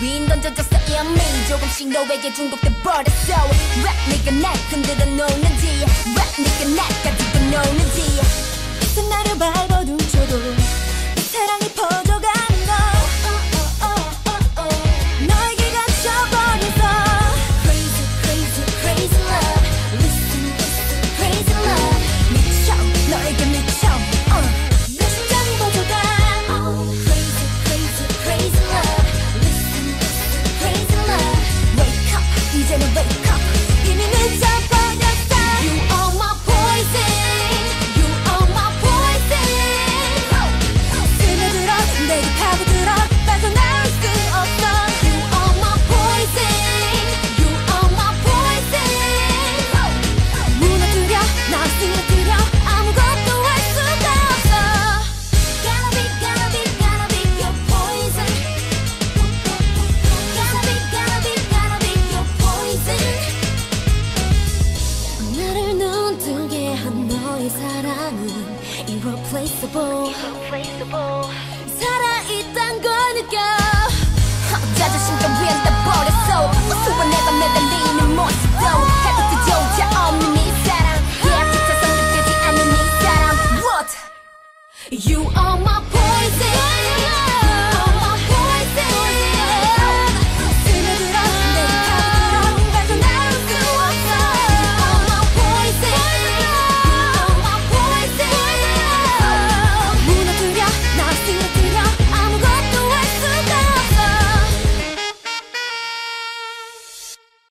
윈 던져졌어 이미 조금씩 너에게 중독돼 버렸어. 랩 네가 날 흔들어 놓는지 랩 네가 날 가지고 노는지 이젠 나를 밟아둔쳐도 내 사랑이 퍼져간 살아있단 걸 느껴. 자존심도 위안 다 버렸어. 우스워 내가 매달리는 모습도 해도 뜨조차 없는 이 사랑. Yeah, 지쳐 성급되지 않는 이 사랑. What? You are my